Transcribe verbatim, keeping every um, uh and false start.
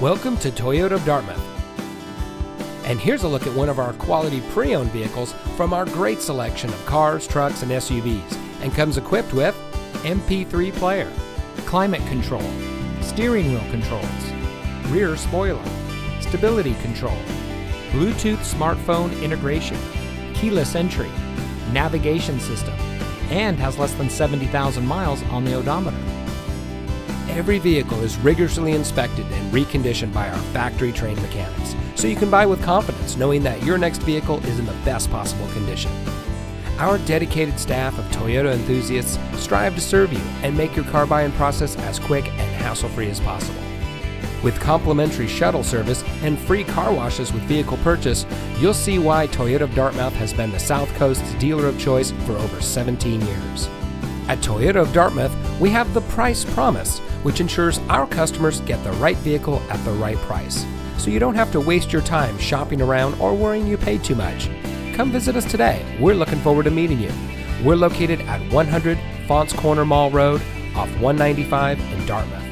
Welcome to Toyota of Dartmouth. And here's a look at one of our quality pre-owned vehicles from our great selection of cars, trucks, and S U Vs, and comes equipped with M P three player, climate control, steering wheel controls, rear spoiler, stability control, Bluetooth smartphone integration, keyless entry, navigation system, and has less than seventy thousand miles on the odometer. Every vehicle is rigorously inspected and reconditioned by our factory-trained mechanics, so you can buy with confidence knowing that your next vehicle is in the best possible condition. Our dedicated staff of Toyota enthusiasts strive to serve you and make your car buying process as quick and hassle-free as possible. With complimentary shuttle service and free car washes with vehicle purchase, you'll see why Toyota of Dartmouth has been the South Coast's dealer of choice for over seventeen years. At Toyota of Dartmouth, we have the Price Promise, which ensures our customers get the right vehicle at the right price, so you don't have to waste your time shopping around or worrying you paid too much. Come visit us today. We're looking forward to meeting you. We're located at one hundred Faunce Corner Mall Road off one ninety-five in Dartmouth.